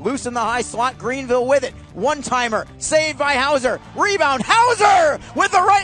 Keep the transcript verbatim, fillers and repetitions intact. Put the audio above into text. Loose in the high slot, Greenville with it. One-timer, saved by Houser. Rebound, Houser with the right